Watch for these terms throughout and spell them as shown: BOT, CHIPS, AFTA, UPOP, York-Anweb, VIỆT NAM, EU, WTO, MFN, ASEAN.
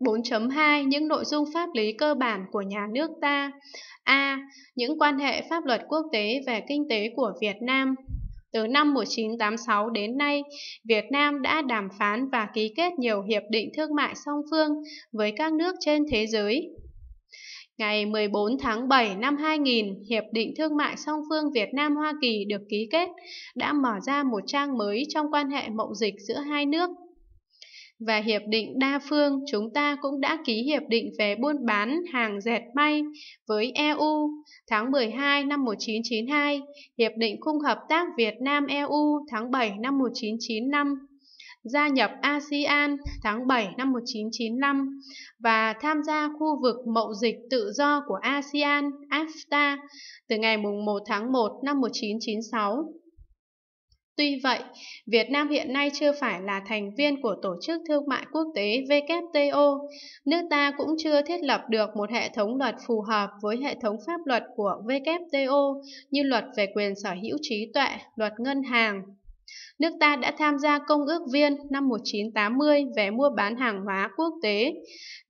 4.2. Những nội dung pháp lý cơ bản của nhà nước ta. A. Những quan hệ pháp luật quốc tế về kinh tế của Việt Nam. Từ năm 1986 đến nay, Việt Nam đã đàm phán và ký kết nhiều hiệp định thương mại song phương với các nước trên thế giới. Ngày 14 tháng 7 năm 2000, Hiệp định Thương mại song phương Việt Nam-Hoa Kỳ được ký kết đã mở ra một trang mới trong quan hệ mậu dịch giữa hai nước. Và Hiệp định Đa phương, chúng ta cũng đã ký Hiệp định về buôn bán hàng dệt may với EU tháng 12 năm 1992, Hiệp định Khung hợp tác Việt Nam-EU tháng 7 năm 1995. Gia nhập ASEAN tháng 7 năm 1995 và tham gia khu vực mậu dịch tự do của ASEAN AFTA từ ngày 1 tháng 1 năm 1996. Tuy vậy, Việt Nam hiện nay chưa phải là thành viên của Tổ chức Thương mại Quốc tế WTO. Nước ta cũng chưa thiết lập được một hệ thống luật phù hợp với hệ thống pháp luật của WTO như luật về quyền sở hữu trí tuệ, luật ngân hàng. Nước ta đã tham gia Công ước Viên năm 1980 về mua bán hàng hóa quốc tế.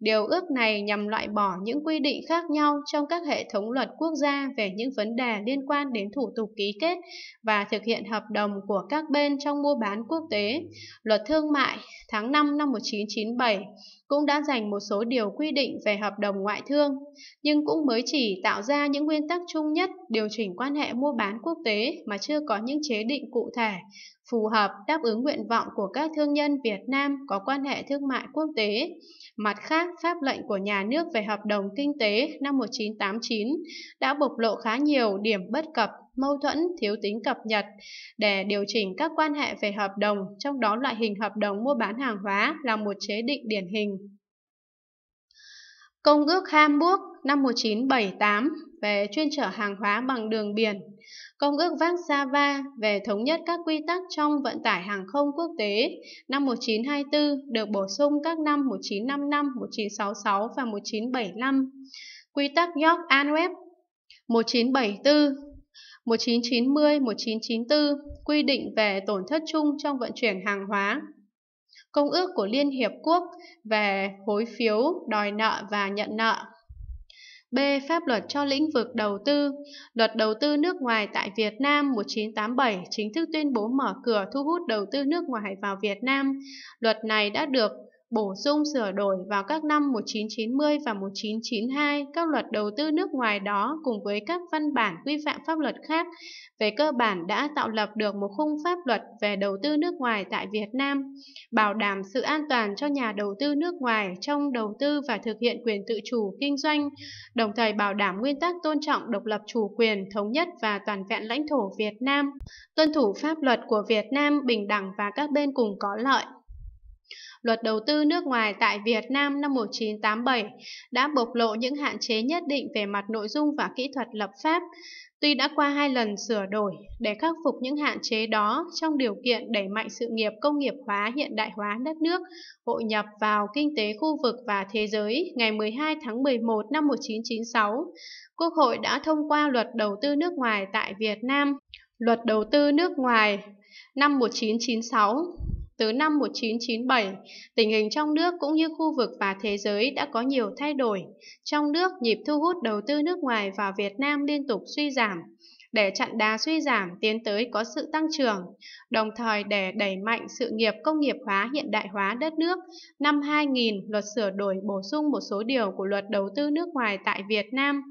Điều ước này nhằm loại bỏ những quy định khác nhau trong các hệ thống luật quốc gia về những vấn đề liên quan đến thủ tục ký kết và thực hiện hợp đồng của các bên trong mua bán quốc tế. Luật Thương mại tháng 5 năm 1997 cũng đã dành một số điều quy định về hợp đồng ngoại thương, nhưng cũng mới chỉ tạo ra những nguyên tắc chung nhất điều chỉnh quan hệ mua bán quốc tế mà chưa có những chế định cụ thể phù hợp đáp ứng nguyện vọng của các thương nhân Việt Nam có quan hệ thương mại quốc tế. Mặt khác, pháp lệnh của nhà nước về hợp đồng kinh tế năm 1989 đã bộc lộ khá nhiều điểm bất cập, mâu thuẫn, thiếu tính cập nhật để điều chỉnh các quan hệ về hợp đồng, trong đó loại hình hợp đồng mua bán hàng hóa là một chế định điển hình. Công ước Hamburg năm 1978 về chuyên chở hàng hóa bằng đường biển, Công ước Warsaw về thống nhất các quy tắc trong vận tải hàng không quốc tế năm 1924 được bổ sung các năm 1955, 1966 và 1975, quy tắc York-Anweb 1974, 1990, 1994 quy định về tổn thất chung trong vận chuyển hàng hóa. Công ước của Liên Hiệp Quốc về hối phiếu, đòi nợ và nhận nợ. B. Pháp luật cho lĩnh vực đầu tư. Luật đầu tư nước ngoài tại Việt Nam 1987 chính thức tuyên bố mở cửa thu hút đầu tư nước ngoài vào Việt Nam. Luật này đã được bổ sung sửa đổi vào các năm 1990 và 1992. Các luật đầu tư nước ngoài đó cùng với các văn bản quy phạm pháp luật khác về cơ bản đã tạo lập được một khung pháp luật về đầu tư nước ngoài tại Việt Nam, bảo đảm sự an toàn cho nhà đầu tư nước ngoài trong đầu tư và thực hiện quyền tự chủ kinh doanh, đồng thời bảo đảm nguyên tắc tôn trọng độc lập chủ quyền, thống nhất và toàn vẹn lãnh thổ Việt Nam, tuân thủ pháp luật của Việt Nam, bình đẳng và các bên cùng có lợi. Luật đầu tư nước ngoài tại Việt Nam năm 1987 đã bộc lộ những hạn chế nhất định về mặt nội dung và kỹ thuật lập pháp. Tuy đã qua hai lần sửa đổi, để khắc phục những hạn chế đó trong điều kiện đẩy mạnh sự nghiệp công nghiệp hóa, hiện đại hóa đất nước, hội nhập vào kinh tế khu vực và thế giới, ngày 12 tháng 11 năm 1996, Quốc hội đã thông qua Luật đầu tư nước ngoài tại Việt Nam. Luật đầu tư nước ngoài năm 1996. Từ năm 1997, tình hình trong nước cũng như khu vực và thế giới đã có nhiều thay đổi. Trong nước, nhịp thu hút đầu tư nước ngoài vào Việt Nam liên tục suy giảm. Để chặn đà suy giảm, tiến tới có sự tăng trưởng, đồng thời để đẩy mạnh sự nghiệp công nghiệp hóa, hiện đại hóa đất nước, năm 2000, luật sửa đổi bổ sung một số điều của luật đầu tư nước ngoài tại Việt Nam,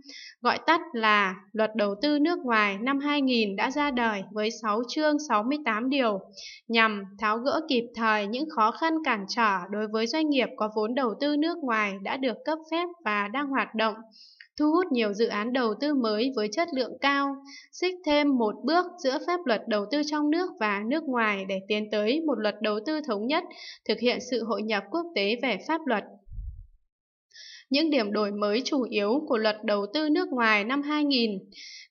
gọi tắt là luật đầu tư nước ngoài năm 2000 đã ra đời với 6 chương 68 điều, nhằm tháo gỡ kịp thời những khó khăn cản trở đối với doanh nghiệp có vốn đầu tư nước ngoài đã được cấp phép và đang hoạt động, thu hút nhiều dự án đầu tư mới với chất lượng cao, xích thêm một bước giữa pháp luật đầu tư trong nước và nước ngoài để tiến tới một luật đầu tư thống nhất, thực hiện sự hội nhập quốc tế về pháp luật. Những điểm đổi mới chủ yếu của Luật Đầu tư nước ngoài năm 2000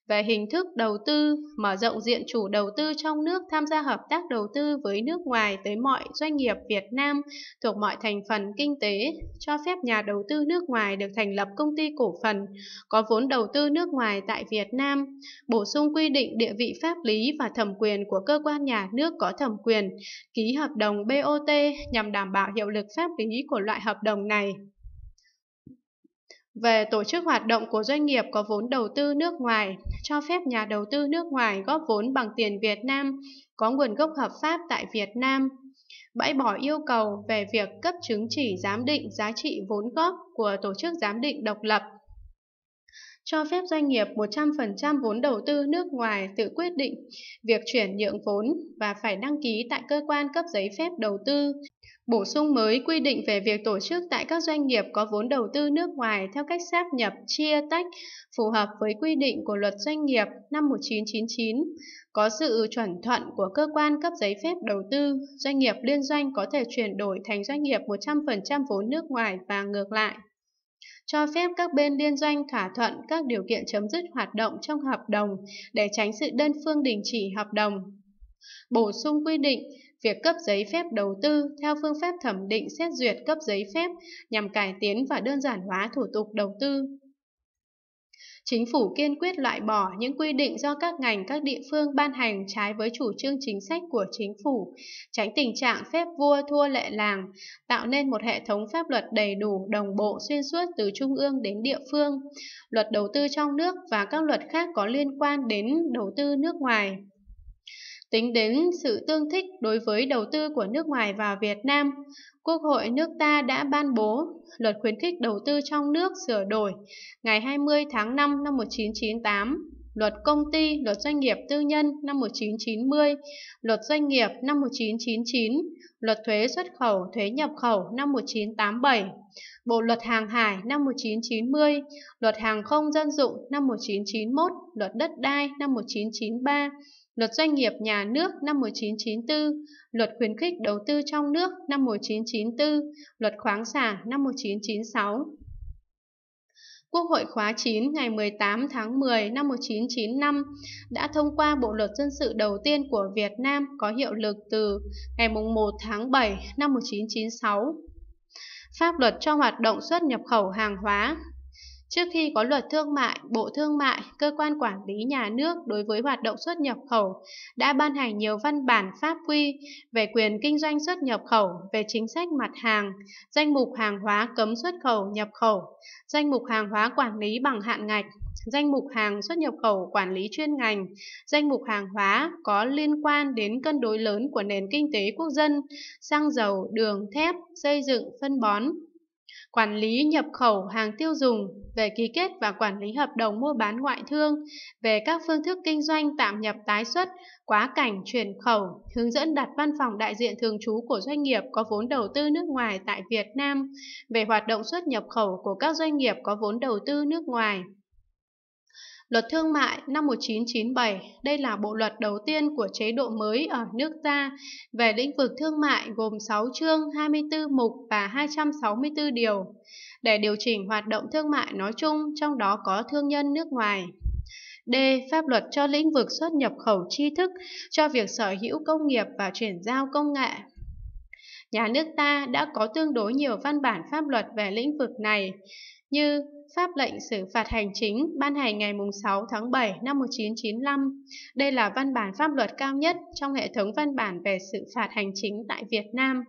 về hình thức đầu tư, mở rộng diện chủ đầu tư trong nước tham gia hợp tác đầu tư với nước ngoài tới mọi doanh nghiệp Việt Nam thuộc mọi thành phần kinh tế, cho phép nhà đầu tư nước ngoài được thành lập công ty cổ phần có vốn đầu tư nước ngoài tại Việt Nam, bổ sung quy định địa vị pháp lý và thẩm quyền của cơ quan nhà nước có thẩm quyền ký hợp đồng BOT nhằm đảm bảo hiệu lực pháp lý của loại hợp đồng này. Về tổ chức hoạt động của doanh nghiệp có vốn đầu tư nước ngoài, cho phép nhà đầu tư nước ngoài góp vốn bằng tiền Việt Nam có nguồn gốc hợp pháp tại Việt Nam. Bãi bỏ yêu cầu về việc cấp chứng chỉ giám định giá trị vốn góp của tổ chức giám định độc lập. Cho phép doanh nghiệp 100% vốn đầu tư nước ngoài tự quyết định việc chuyển nhượng vốn và phải đăng ký tại cơ quan cấp giấy phép đầu tư. Bổ sung mới quy định về việc tổ chức tại các doanh nghiệp có vốn đầu tư nước ngoài theo cách sáp nhập, chia tách, phù hợp với quy định của Luật Doanh nghiệp năm 1999. Có sự chuẩn thuận của cơ quan cấp giấy phép đầu tư, doanh nghiệp liên doanh có thể chuyển đổi thành doanh nghiệp 100% vốn nước ngoài và ngược lại. Cho phép các bên liên doanh thỏa thuận các điều kiện chấm dứt hoạt động trong hợp đồng để tránh sự đơn phương đình chỉ hợp đồng. Bổ sung quy định việc cấp giấy phép đầu tư theo phương pháp thẩm định xét duyệt cấp giấy phép nhằm cải tiến và đơn giản hóa thủ tục đầu tư. Chính phủ kiên quyết loại bỏ những quy định do các ngành các địa phương ban hành trái với chủ trương chính sách của chính phủ, tránh tình trạng phép vua thua lệ làng, tạo nên một hệ thống pháp luật đầy đủ, đồng bộ xuyên suốt từ trung ương đến địa phương. Luật đầu tư trong nước và các luật khác có liên quan đến đầu tư nước ngoài. Tính đến sự tương thích đối với đầu tư của nước ngoài vào Việt Nam, Quốc hội nước ta đã ban bố Luật Khuyến khích Đầu tư trong nước sửa đổi ngày 20 tháng 5 năm 1998, Luật Công ty, Luật Doanh nghiệp tư nhân năm 1990, Luật Doanh nghiệp năm 1999, Luật Thuế xuất khẩu, Thuế nhập khẩu năm 1987, Bộ Luật Hàng hải năm 1990, Luật Hàng không dân dụng năm 1991, Luật Đất đai năm 1993, Luật Doanh nghiệp nhà nước năm 1994, Luật Khuyến khích Đầu tư trong nước năm 1994, Luật Khoáng sản năm 1996. Quốc hội khóa 9 ngày 18 tháng 10 năm 1995 đã thông qua Bộ Luật Dân sự đầu tiên của Việt Nam có hiệu lực từ ngày 1 tháng 7 năm 1996. Pháp luật cho hoạt động xuất nhập khẩu hàng hóa. Trước khi có Luật Thương mại, Bộ Thương mại, cơ quan quản lý nhà nước đối với hoạt động xuất nhập khẩu đã ban hành nhiều văn bản pháp quy về quyền kinh doanh xuất nhập khẩu, về chính sách mặt hàng, danh mục hàng hóa cấm xuất khẩu, nhập khẩu, danh mục hàng hóa quản lý bằng hạn ngạch, danh mục hàng xuất nhập khẩu quản lý chuyên ngành, danh mục hàng hóa có liên quan đến cân đối lớn của nền kinh tế quốc dân, xăng dầu, đường, thép, xây dựng, phân bón. Quản lý nhập khẩu hàng tiêu dùng, về ký kết và quản lý hợp đồng mua bán ngoại thương, về các phương thức kinh doanh tạm nhập tái xuất, quá cảnh chuyển khẩu, hướng dẫn đặt văn phòng đại diện thường trú của doanh nghiệp có vốn đầu tư nước ngoài tại Việt Nam, về hoạt động xuất nhập khẩu của các doanh nghiệp có vốn đầu tư nước ngoài. Luật Thương mại năm 1997, đây là bộ luật đầu tiên của chế độ mới ở nước ta về lĩnh vực thương mại gồm 6 chương, 24 mục và 264 điều để điều chỉnh hoạt động thương mại nói chung, trong đó có thương nhân nước ngoài. D. Pháp luật cho lĩnh vực xuất nhập khẩu tri thức, cho việc sở hữu công nghiệp và chuyển giao công nghệ. Nhà nước ta đã có tương đối nhiều văn bản pháp luật về lĩnh vực này, như Pháp lệnh xử phạt hành chính ban hành ngày 6 tháng 7 năm 1995. Đây là văn bản pháp luật cao nhất trong hệ thống văn bản về xử phạt hành chính tại Việt Nam.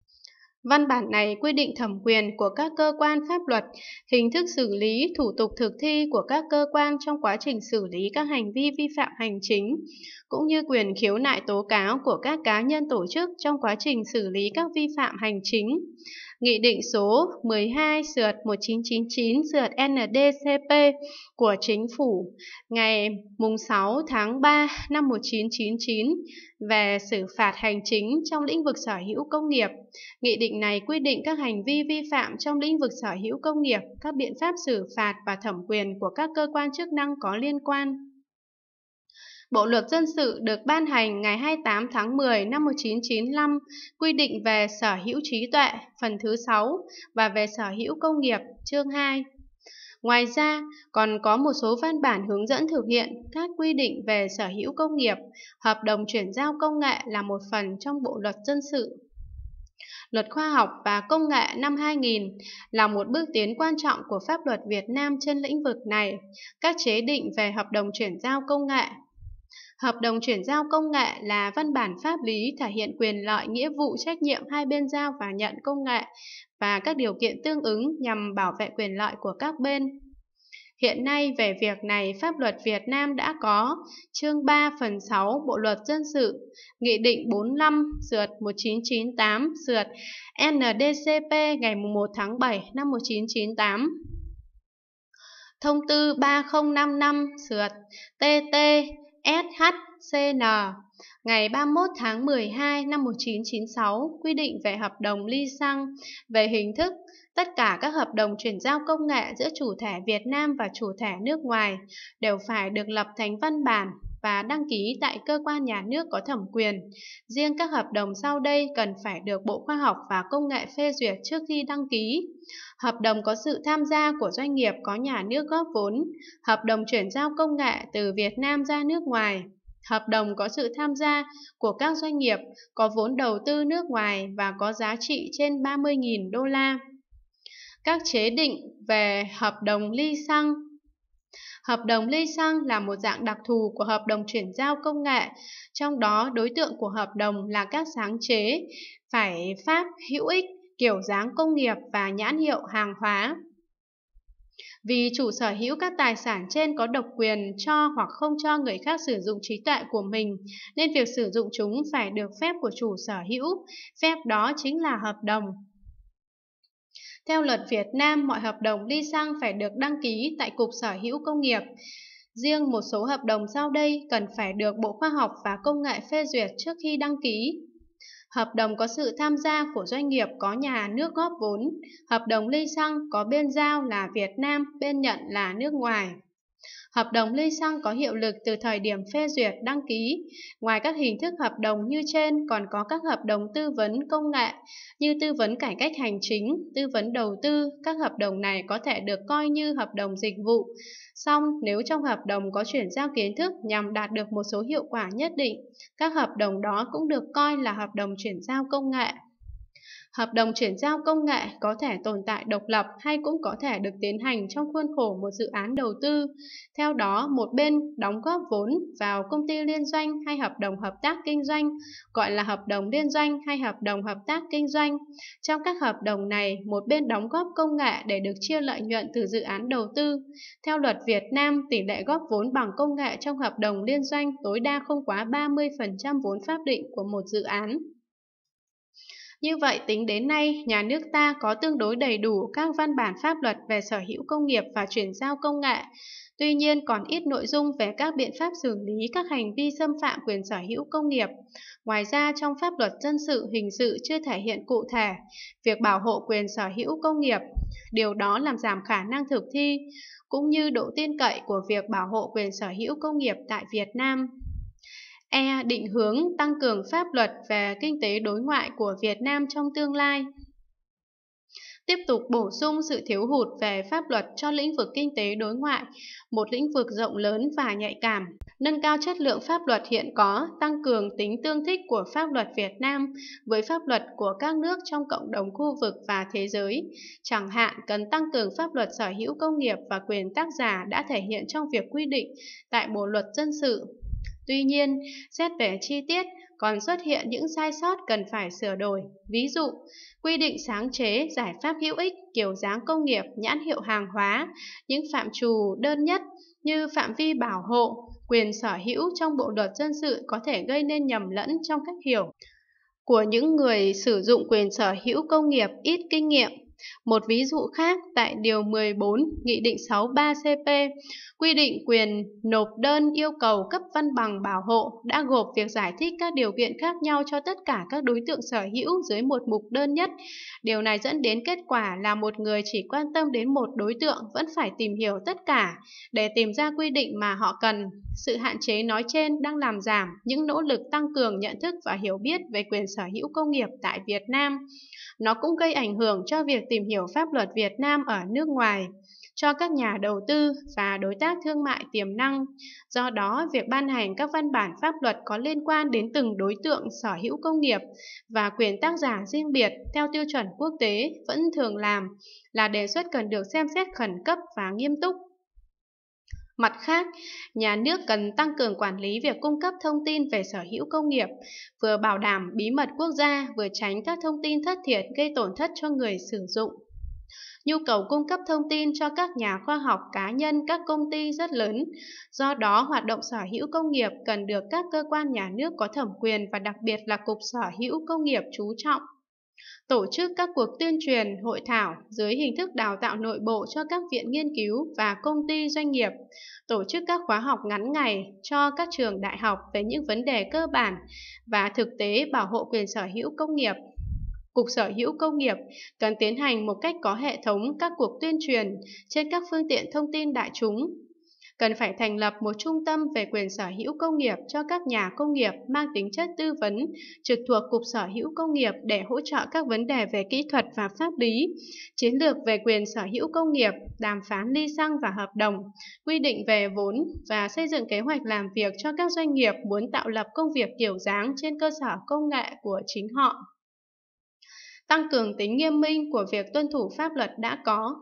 Văn bản này quy định thẩm quyền của các cơ quan pháp luật, hình thức xử lý, thủ tục thực thi của các cơ quan trong quá trình xử lý các hành vi vi phạm hành chính, cũng như quyền khiếu nại tố cáo của các cá nhân tổ chức trong quá trình xử lý các vi phạm hành chính. Nghị định số 12/1999/NDCP của Chính phủ ngày 6 tháng 3 năm 1999 về xử phạt hành chính trong lĩnh vực sở hữu công nghiệp. Nghị định này quy định các hành vi vi phạm trong lĩnh vực sở hữu công nghiệp, các biện pháp xử phạt và thẩm quyền của các cơ quan chức năng có liên quan. Bộ luật dân sự được ban hành ngày 28 tháng 10 năm 1995 quy định về sở hữu trí tuệ phần thứ 6 và về sở hữu công nghiệp chương 2. Ngoài ra, còn có một số văn bản hướng dẫn thực hiện các quy định về sở hữu công nghiệp, hợp đồng chuyển giao công nghệ là một phần trong Bộ luật dân sự. Luật khoa học và công nghệ năm 2000 là một bước tiến quan trọng của pháp luật Việt Nam trên lĩnh vực này, các chế định về hợp đồng chuyển giao công nghệ. Hợp đồng chuyển giao công nghệ là văn bản pháp lý thể hiện quyền lợi, nghĩa vụ, trách nhiệm hai bên giao và nhận công nghệ và các điều kiện tương ứng nhằm bảo vệ quyền lợi của các bên. Hiện nay về việc này, pháp luật Việt Nam đã có chương 3 phần 6 Bộ luật dân sự, Nghị định 45/1998/NDCP ngày 1 tháng 7 năm 1998, Thông tư 3055/TT-SHCN ngày 31 tháng 12 năm 1996 quy định về hợp đồng ly sang về hình thức. Tất cả các hợp đồng chuyển giao công nghệ giữa chủ thể Việt Nam và chủ thể nước ngoài đều phải được lập thành văn bản và đăng ký tại cơ quan nhà nước có thẩm quyền. Riêng các hợp đồng sau đây cần phải được Bộ Khoa học và Công nghệ phê duyệt trước khi đăng ký. Hợp đồng có sự tham gia của doanh nghiệp có nhà nước góp vốn, hợp đồng chuyển giao công nghệ từ Việt Nam ra nước ngoài, hợp đồng có sự tham gia của các doanh nghiệp có vốn đầu tư nước ngoài và có giá trị trên 30.000 đô la. Các chế định về hợp đồng ly sang. Hợp đồng ly sang là một dạng đặc thù của hợp đồng chuyển giao công nghệ, trong đó đối tượng của hợp đồng là các sáng chế, phải pháp hữu ích, kiểu dáng công nghiệp và nhãn hiệu hàng hóa. Vì chủ sở hữu các tài sản trên có độc quyền cho hoặc không cho người khác sử dụng trí tuệ của mình, nên việc sử dụng chúng phải được phép của chủ sở hữu, phép đó chính là hợp đồng. Theo luật Việt Nam, mọi hợp đồng ly sang phải được đăng ký tại Cục Sở hữu Công nghiệp. Riêng một số hợp đồng sau đây cần phải được Bộ Khoa học và Công nghệ phê duyệt trước khi đăng ký. Hợp đồng có sự tham gia của doanh nghiệp có nhà nước góp vốn. Hợp đồng ly sang có bên giao là Việt Nam, bên nhận là nước ngoài. Hợp đồng ly sang có hiệu lực từ thời điểm phê duyệt đăng ký. Ngoài các hình thức hợp đồng như trên, còn có các hợp đồng tư vấn công nghệ như tư vấn cải cách hành chính, tư vấn đầu tư. Các hợp đồng này có thể được coi như hợp đồng dịch vụ. Song, nếu trong hợp đồng có chuyển giao kiến thức nhằm đạt được một số hiệu quả nhất định, các hợp đồng đó cũng được coi là hợp đồng chuyển giao công nghệ. Hợp đồng chuyển giao công nghệ có thể tồn tại độc lập hay cũng có thể được tiến hành trong khuôn khổ một dự án đầu tư. Theo đó, một bên đóng góp vốn vào công ty liên doanh hay hợp đồng hợp tác kinh doanh, gọi là hợp đồng liên doanh hay hợp đồng hợp tác kinh doanh. Trong các hợp đồng này, một bên đóng góp công nghệ để được chia lợi nhuận từ dự án đầu tư. Theo luật Việt Nam, tỷ lệ góp vốn bằng công nghệ trong hợp đồng liên doanh tối đa không quá 30% vốn pháp định của một dự án. Như vậy, tính đến nay, nhà nước ta có tương đối đầy đủ các văn bản pháp luật về sở hữu công nghiệp và chuyển giao công nghệ. Tuy nhiên, còn ít nội dung về các biện pháp xử lý các hành vi xâm phạm quyền sở hữu công nghiệp. Ngoài ra, trong pháp luật dân sự, hình sự chưa thể hiện cụ thể việc bảo hộ quyền sở hữu công nghiệp. Điều đó làm giảm khả năng thực thi, cũng như độ tin cậy của việc bảo hộ quyền sở hữu công nghiệp tại Việt Nam. E. Định hướng tăng cường pháp luật về kinh tế đối ngoại của Việt Nam trong tương lai. Tiếp tục bổ sung sự thiếu hụt về pháp luật cho lĩnh vực kinh tế đối ngoại, một lĩnh vực rộng lớn và nhạy cảm, nâng cao chất lượng pháp luật hiện có, tăng cường tính tương thích của pháp luật Việt Nam với pháp luật của các nước trong cộng đồng khu vực và thế giới. Chẳng hạn, cần tăng cường pháp luật sở hữu công nghiệp và quyền tác giả đã thể hiện trong việc quy định tại Bộ luật dân sự. Tuy nhiên, xét về chi tiết, còn xuất hiện những sai sót cần phải sửa đổi. Ví dụ, quy định sáng chế, giải pháp hữu ích, kiểu dáng công nghiệp, nhãn hiệu hàng hóa, những phạm trù đơn nhất như phạm vi bảo hộ, quyền sở hữu trong Bộ luật dân sự có thể gây nên nhầm lẫn trong cách hiểu của những người sử dụng quyền sở hữu công nghiệp ít kinh nghiệm. Một ví dụ khác tại Điều 14 Nghị định 63/CP quy định quyền nộp đơn yêu cầu cấp văn bằng bảo hộ đã gộp việc giải thích các điều kiện khác nhau cho tất cả các đối tượng sở hữu dưới một mục đơn nhất. Điều này dẫn đến kết quả là một người chỉ quan tâm đến một đối tượng vẫn phải tìm hiểu tất cả để tìm ra quy định mà họ cần. Sự hạn chế nói trên đang làm giảm những nỗ lực tăng cường nhận thức và hiểu biết về quyền sở hữu công nghiệp tại Việt Nam. Nó cũng gây ảnh hưởng cho việc tìm hiểu pháp luật Việt Nam ở nước ngoài, cho các nhà đầu tư và đối tác thương mại tiềm năng. Do đó, việc ban hành các văn bản pháp luật có liên quan đến từng đối tượng sở hữu công nghiệp và quyền tác giả riêng biệt theo tiêu chuẩn quốc tế vẫn thường làm là đề xuất cần được xem xét khẩn cấp và nghiêm túc. Mặt khác, nhà nước cần tăng cường quản lý việc cung cấp thông tin về sở hữu công nghiệp, vừa bảo đảm bí mật quốc gia, vừa tránh các thông tin thất thiệt gây tổn thất cho người sử dụng. Nhu cầu cung cấp thông tin cho các nhà khoa học, cá nhân, các công ty rất lớn. Do đó, hoạt động sở hữu công nghiệp cần được các cơ quan nhà nước có thẩm quyền và đặc biệt là Cục Sở hữu Công nghiệp chú trọng. Tổ chức các cuộc tuyên truyền, hội thảo dưới hình thức đào tạo nội bộ cho các viện nghiên cứu và công ty doanh nghiệp, tổ chức các khóa học ngắn ngày cho các trường đại học về những vấn đề cơ bản và thực tế bảo hộ quyền sở hữu công nghiệp. Cục Sở hữu Công nghiệp cần tiến hành một cách có hệ thống các cuộc tuyên truyền trên các phương tiện thông tin đại chúng. Cần phải thành lập một trung tâm về quyền sở hữu công nghiệp cho các nhà công nghiệp mang tính chất tư vấn trực thuộc Cục Sở hữu Công nghiệp để hỗ trợ các vấn đề về kỹ thuật và pháp lý, chiến lược về quyền sở hữu công nghiệp, đàm phán ly sang và hợp đồng, quy định về vốn và xây dựng kế hoạch làm việc cho các doanh nghiệp muốn tạo lập công việc kiểu dáng trên cơ sở công nghệ của chính họ. Tăng cường tính nghiêm minh của việc tuân thủ pháp luật đã có.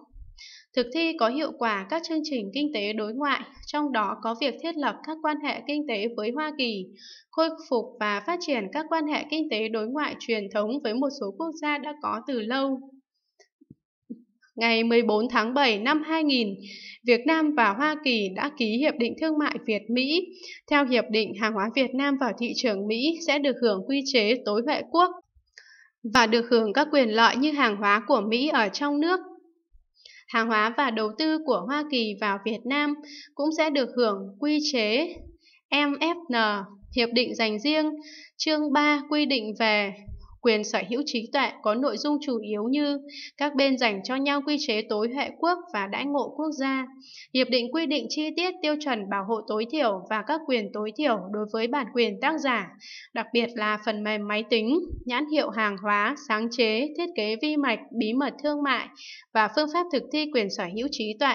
Thực thi có hiệu quả các chương trình kinh tế đối ngoại, trong đó có việc thiết lập các quan hệ kinh tế với Hoa Kỳ, khôi phục và phát triển các quan hệ kinh tế đối ngoại truyền thống với một số quốc gia đã có từ lâu. Ngày 14 tháng 7 năm 2000, Việt Nam và Hoa Kỳ đã ký Hiệp định Thương mại Việt-Mỹ. Theo Hiệp định, hàng hóa Việt Nam vào thị trường Mỹ sẽ được hưởng quy chế tối huệ quốc và được hưởng các quyền lợi như hàng hóa của Mỹ ở trong nước. Hàng hóa và đầu tư của Hoa Kỳ vào Việt Nam cũng sẽ được hưởng quy chế MFN. Hiệp định dành riêng chương 3 quy định về quyền sở hữu trí tuệ có nội dung chủ yếu như các bên dành cho nhau quy chế tối huệ quốc và đãi ngộ quốc gia. Hiệp định quy định chi tiết tiêu chuẩn bảo hộ tối thiểu và các quyền tối thiểu đối với bản quyền tác giả, đặc biệt là phần mềm máy tính, nhãn hiệu hàng hóa, sáng chế, thiết kế vi mạch, bí mật thương mại và phương pháp thực thi quyền sở hữu trí tuệ.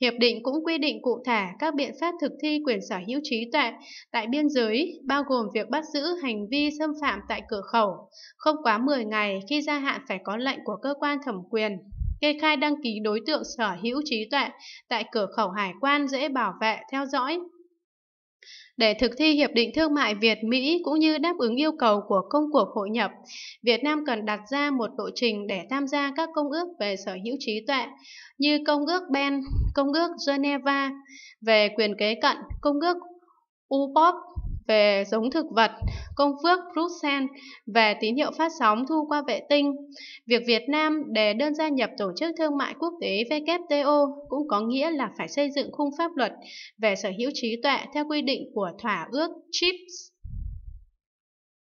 Hiệp định cũng quy định cụ thể các biện pháp thực thi quyền sở hữu trí tuệ tại biên giới, bao gồm việc bắt giữ hành vi xâm phạm tại cửa khẩu, không quá 10 ngày khi gia hạn phải có lệnh của cơ quan thẩm quyền, kê khai đăng ký đối tượng sở hữu trí tuệ tại cửa khẩu hải quan dễ bảo vệ, theo dõi. Để thực thi Hiệp định Thương mại Việt-Mỹ cũng như đáp ứng yêu cầu của công cuộc hội nhập, Việt Nam cần đặt ra một lộ trình để tham gia các công ước về sở hữu trí tuệ như Công ước Ben, Công ước Geneva về quyền kế cận, Công ước UPOP về giống thực vật, Công ước Bruxelles về tín hiệu phát sóng thu qua vệ tinh. Việc Việt Nam đề đơn gia nhập Tổ chức Thương mại Quốc tế WTO cũng có nghĩa là phải xây dựng khung pháp luật về sở hữu trí tuệ theo quy định của Thỏa ước CHIPS.